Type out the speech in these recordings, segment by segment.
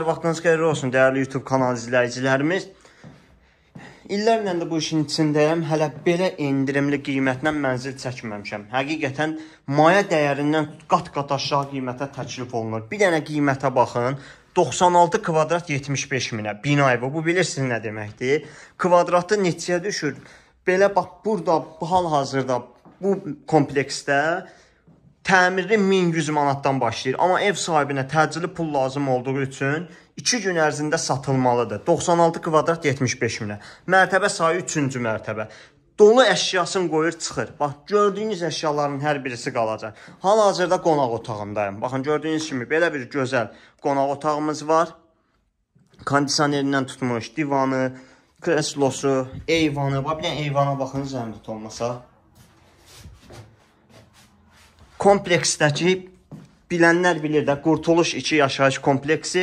Vaxtınız xeyirli olsun değerli YouTube kanal izləyicilərimiz. İllərlə də bu işin içindəyəm. Hələ belə endirimli qiymətlə mənzil çəkməmişəm. Həqiqətən maya dəyərindən qat-qat aşağı qiymətə təklif olunur. Bir dənə qiymətə baxın. 96 kvadrat 75 minə bina evi. Bu bilirsiniz nə deməkdir? Kvadratı neçəyə düşür? Belə bax burada hal-hazırda bu kompleksdə təmiri 1100 manatdan başlayır. Amma ev sahibinə təcili pul lazım olduğu üçün 2 gün ərzində satılmalıdır. 96 kvadrat 75 minə. Mərtəbə sayı 3-cü mərtəbə. Dolu əşyasını qoyur, çıxır. Bax, gördüyünüz əşyaların hər birisi qalacaq. Hal-hazırda qonaq otağındayım. Baxın, gördüyünüz kimi belə bir gözəl qonaq otağımız var. Kondisionerindən tutmuş divanı, kreslosu, eyvanı. Bax, bir dənə eyvana baxın, zəhmət olmasa. Kompleksdəki bilənlər bilir də, Qurtuluş 2 yaşayış kompleksi,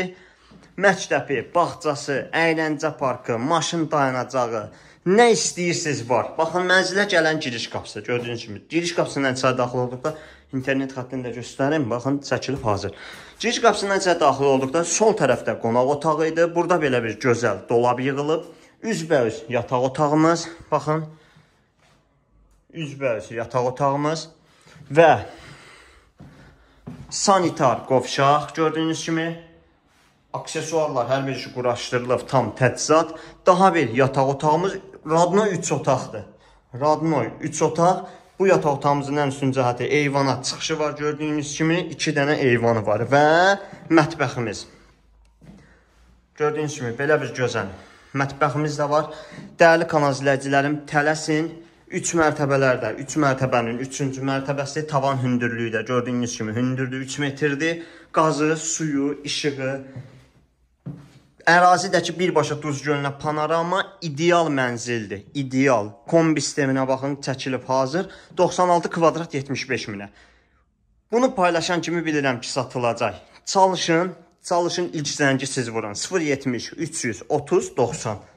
məktəbi, bağçası, əyləncə parkı, maşın dayanacağı, nə istəyirsiniz var. Baxın, mənzilə gələn giriş qapısı, gördüyünüz kimi. Giriş qapısından içə daxil olduqda, internet xəttini də göstərim, baxın, çəkilib hazır. Giriş qapısından içə daxil olduqda, sol tərəfdə qonaq otağı idi. Burada belə bir gözəl dolab yığılıb. Üzbəüz yataq otağımız, baxın. Üzbəüz yataq otağımız. Və sanitar qovşaq, gördüyünüz kimi, aksesuarlar hər bir işi quraşdırılıb, tam təchizat. Daha bir yataq otağımız, Radnoy 3 otaqdır. Radnoy 3 otaq. Bu yataq otağımızın ən üstün cəhəti eyvana çıxışı var, gördüyünüz kimi, 2 dənə eyvanı var və mətbəximiz. Gördüyünüz kimi, belə bir gözəl mətbəximiz də var. Dəyərli kanal izləyicilərim, tələsin. 3 mərtəbələrdə, 3 mərtəbənin 3-cü mərtəbəsi, tavan hündürlüyü də gördüyünüz kimi hündürdür, 3 metrdir. Qazı, suyu, işığı, ərazidəki birbaşa Duz gölünə panorama ideal mənzildir, ideal. Kombi sisteminə baxın, çəkilib hazır, 96 kvadrat 75 minə. Bunu paylaşan kimi bilirəm ki, satılacaq. Çalışın, ilk zəngi siz vurun, 070 330 90.